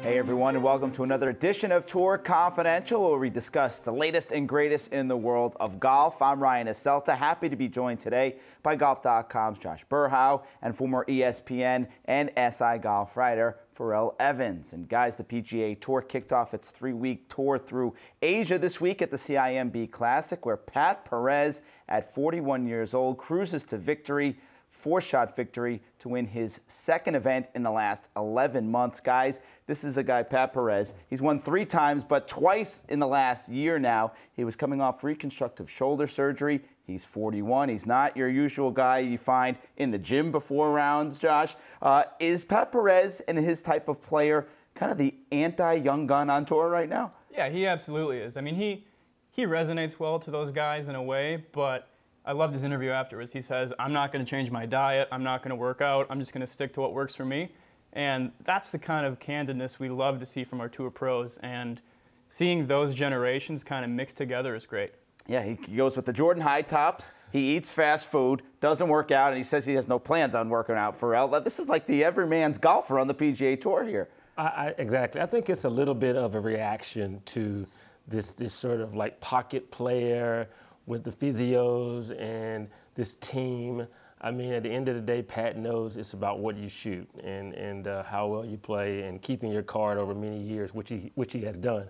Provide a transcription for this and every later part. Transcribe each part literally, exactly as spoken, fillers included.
Hey everyone, and welcome to another edition of Tour Confidential, where we discuss the latest and greatest in the world of golf. I'm Ryan Aselta, happy to be joined today by golf dot com's Josh Berhow and former E S P N and S I golf writer Farrell Evans. And guys, the P G A Tour kicked off its three-week tour through Asia this week at the C I M B Classic, where Pat Perez, at forty-one years old, cruises to victory, four-shot victory, to win his second event in the last eleven months. Guys, this is a guy, Pat Perez. He's won three times, but twice in the last year now. He was coming off reconstructive shoulder surgery. He's forty-one. He's not your usual guy you find in the gym before rounds, Josh. Uh, is Pat Perez and his type of player kind of the anti-young gun on tour right now? Yeah, he absolutely is. I mean, he, he resonates well to those guys in a way, but I loved his interview afterwards. He says, I'm not going to change my diet. I'm not going to work out. I'm just going to stick to what works for me. And that's the kind of candidness we love to see from our tour pros. And seeing those generations kind of mixed together is great. Yeah, he goes with the Jordan high tops, he eats fast food, doesn't work out, and he says he has no plans on working out, Farrell. This is like the every man's golfer on the P G A Tour here. I, I, exactly. I think it's a little bit of a reaction to this, this sort of like pocket player with the physios and this team. I mean, at the end of the day, Pat knows it's about what you shoot and, and uh, how well you play and keeping your card over many years, which he, which he has done.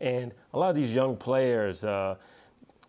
And a lot of these young players, uh,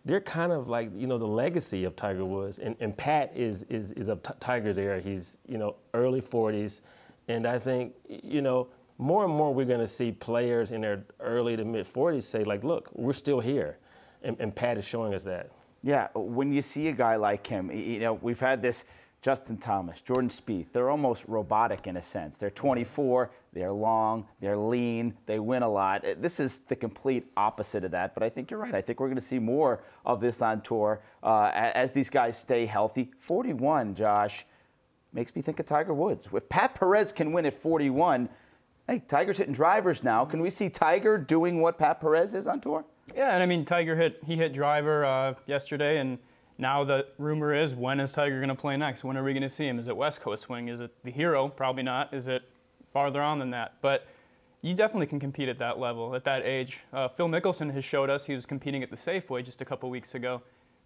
they're kind of like, you know, the legacy of Tiger Woods. And, and Pat is, is, is of Tiger's era. He's, you know, early forties. And I think, you know, more and more we're going to see players in their early to mid forties say, like, look, we're still here. And, and Pat is showing us that. Yeah, when you see a guy like him, you know, we've had this Justin Thomas, Jordan Spieth, they're almost robotic in a sense. They're twenty-four, they're long, they're lean, they win a lot. This is the complete opposite of that, but I think you're right. I think we're going to see more of this on tour uh, as these guys stay healthy. forty-one, Josh, makes me think of Tiger Woods. If Pat Perez can win at forty-one, hey, Tiger's hitting drivers now. Can we see Tiger doing what Pat Perez is on tour? Yeah, and I mean, Tiger hit, he hit driver uh, yesterday, and now the rumor is, when is Tiger going to play next? When are we going to see him? Is it West Coast swing? Is it the Hero? Probably not. Is it farther on than that? But you definitely can compete at that level, at that age. Uh, Phil Mickelson has showed us he was competing at the Safeway just a couple weeks ago.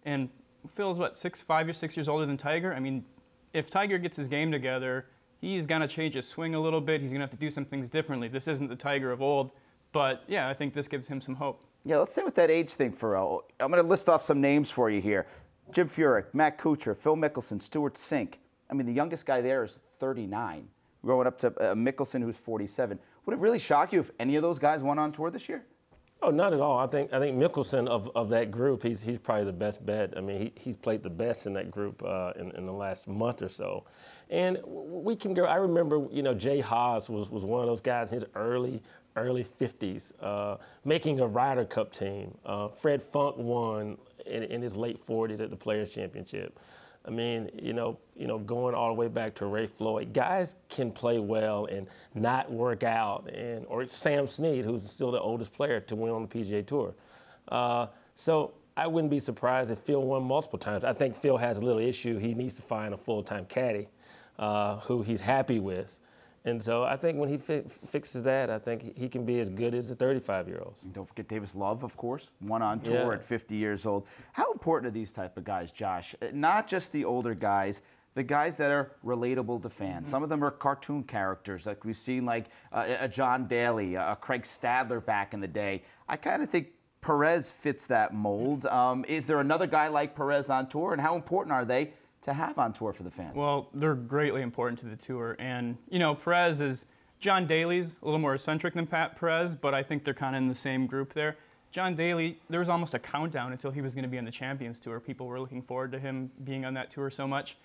And Phil's, what, six, five or six years older than Tiger? I mean, if Tiger gets his game together, he's going to change his swing a little bit. He's going to have to do some things differently. This isn't the Tiger of old. But, yeah, I think this gives him some hope. Yeah, let's stay with that age thing, Farrell. I'm going to list off some names for you here. Jim Furyk, Matt Kuchar, Phil Mickelson, Stuart Sink. I mean, the youngest guy there is thirty-nine, growing up to uh, Mickelson, who's forty-seven. Would it really shock you if any of those guys went on tour this year? Oh, not at all. I think I think Mickelson of, of that group, he's he's probably the best bet. I mean, he, he's played the best in that group uh, in, in the last month or so. And we can go, I remember, you know, Jay Haas was, was one of those guys in his early, early fifties, uh, making a Ryder Cup team. Uh, Fred Funk won in, in his late forties at the Players Championship. I mean, you know, you know, going all the way back to Ray Floyd, guys can play well and not work out, and or Sam Snead, who's still the oldest player to win on the P G A Tour. Uh, so I wouldn't be surprised if Phil won multiple times. I think Phil has a little issue. He needs to find a full-time caddy uh, who he's happy with. And so I think when he fi fixes that, I think he can be as good as the thirty-five-year-olds. And don't forget Davis Love, of course, one on tour yeah. at fifty years old. How important are these type of guys, Josh? Not just the older guys, the guys that are relatable to fans. Mm-hmm. Some of them are cartoon characters, like we've seen, like uh, a John Daly, a Craig Stadler back in the day. I kind of think Perez fits that mold. Um, is there another guy like Perez on tour, and how important are they to have on tour for the fans? Well, they're greatly important to the tour. And, you know, Perez is, John Daly's a little more eccentric than Pat Perez, but I think they're kind of in the same group there. John Daly, there was almost a countdown until he was going to be on the Champions Tour. People were looking forward to him being on that tour so much.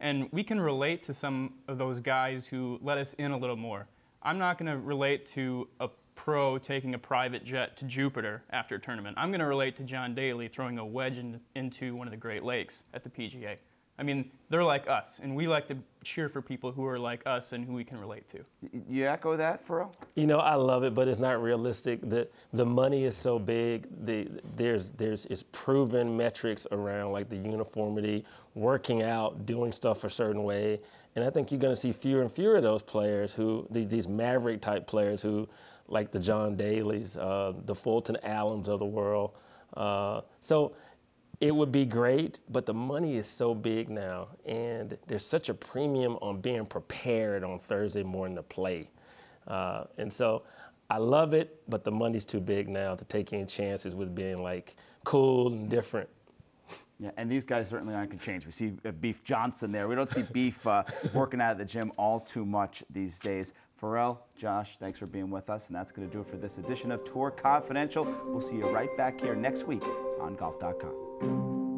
And we can relate to some of those guys who let us in a little more. I'm not going to relate to a pro taking a private jet to Jupiter after a tournament. I'm going to relate to John Daly throwing a wedge in, into one of the Great Lakes at the P G A. I mean, they're like us, and we like to cheer for people who are like us and who we can relate to. You echo that, Farrell? You know, I love it, but it's not realistic. The, the money is so big. The, there's, there's it's proven metrics around, like, the uniformity, working out, doing stuff a certain way. And I think you're going to see fewer and fewer of those players who, these, these maverick type players who, like the John Dalys, uh, the Fulton Allens of the world. Uh, so it would be great, but the money is so big now. And there's such a premium on being prepared on Thursday morning to play. Uh, and so I love it, but the money's too big now to take any chances with being like cool and different. Yeah, and these guys certainly aren't going to change. We see uh, Beef Johnston there. We don't see Beef uh, working out at the gym all too much these days. Farrell, Josh, thanks for being with us. And that's going to do it for this edition of Tour Confidential. We'll see you right back here next week on golf dot com.